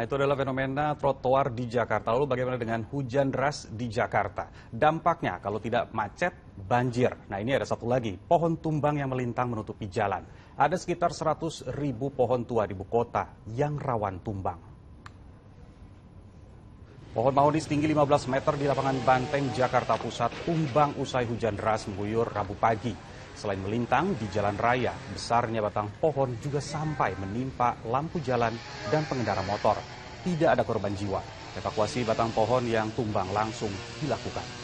Nah, itu adalah fenomena trotoar di Jakarta. Lalu bagaimana dengan hujan deras di Jakarta? Dampaknya kalau tidak macet, banjir. Nah, ini ada satu lagi, pohon tumbang yang melintang menutupi jalan. Ada sekitar 100.000 pohon tua di ibu kota yang rawan tumbang. Pohon mahoni setinggi 15 meter di lapangan Banteng, Jakarta Pusat tumbang usai hujan deras mengguyur Rabu pagi. Selain melintang di jalan raya, besarnya batang pohon juga sampai menimpa lampu jalan dan pengendara motor. Tidak ada korban jiwa. Evakuasi batang pohon yang tumbang langsung dilakukan.